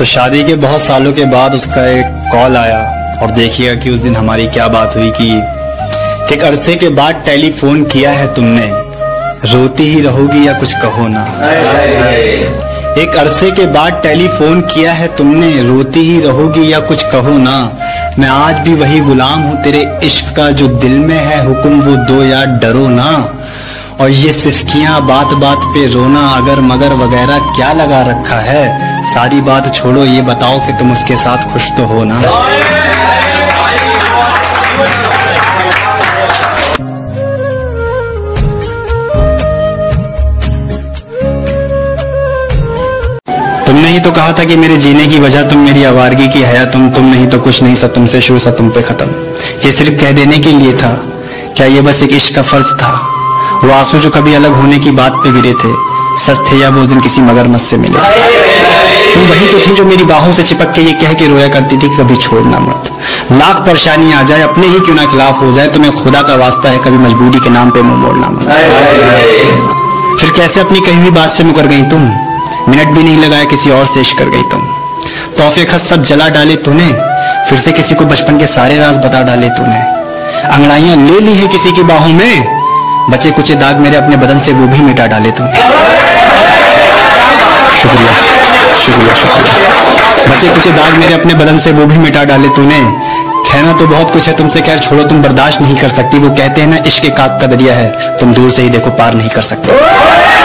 तो शादी के बहुत सालों के बाद उसका एक कॉल आया और देखिएगा कि उस दिन हमारी क्या बात हुई कि एक अरसे के बाद टेलीफोन किया है तुमने, रोती ही रहोगी या कुछ कहो ना। एक अरसे के बाद टेलीफोन किया है तुमने, रोती ही रहोगी या कुछ कहो ना। मैं आज भी वही गुलाम हूँ तेरे इश्क का, जो दिल में है हुक्म वो दो यार डरो ना। और ये सिसकियां बात बात पे रोना, अगर मगर वगैरह क्या लगा रखा है, सारी बात छोड़ो ये बताओ कि तुम उसके साथ खुश तो हो ना। तुमने ही तो कहा था कि मेरे जीने की वजह तुम, मेरी आवारगी की हया तुम नहीं तो कुछ नहीं, सब तुमसे शुरू सब तुम पे खत्म। ये सिर्फ कह देने के लिए था क्या? ये बस एक इश्क का फर्ज था। वो आंसू जो कभी अलग होने की बात पे गिरे थे, सच थे या वो दिन किसी मगरमच्छ से मिले। तुम वही तो थी जो मेरी बाहों से चिपक के ये कह के रोया करती थी कि कभी छोड़ना मत, लाख परेशानी आ जाए अपने ही क्यों ना खिलाफ हो जाए, तुम्हें खुदा का वास्ता है कभी मजबूरी के नाम पे मुंह मोड़ना मत। फिर कैसे अपनी कहीं भी बात से मुकर गई तुम, मिनट भी नहीं लगाया किसी और से इश्क कर गई तुम। तोहफे खत सब जला डाले तूने, फिर से किसी को बचपन के सारे राज बता डाले तूने। अंगड़ाइयां ले ली है किसी की बाहों में, बचे कुछ दाग मेरे अपने बदन से वो भी मिटा डाले तुमने। शुक्रिया शुक्रिया शुक्रिया। बचे कुछ दाग मेरे अपने बदन से वो भी मिटा डाले तूने। कहना तो बहुत कुछ है तुमसे, खैर छोड़ो तुम बर्दाश्त नहीं कर सकती। वो कहते हैं ना इश्क एक आग का दरिया है, तुम दूर से ही देखो पार नहीं कर सकते।